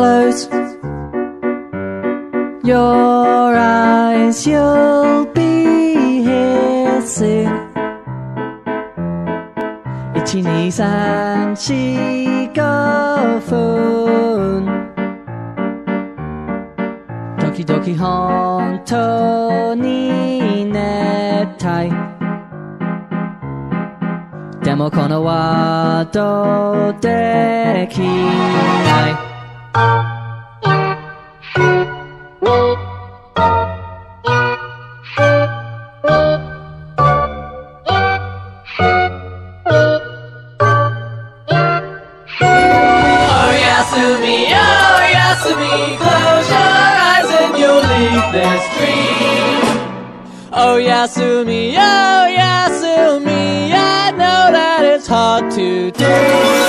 close your eyes, you'll be here soon. Itchy knees and cheek of phone. Doki doki hontou ni nettai. Demo kono wa dou dekinai. Oh Yasumi, close your eyes and you'll leave this dream. Oh Yasumi, I know that it's hard to do.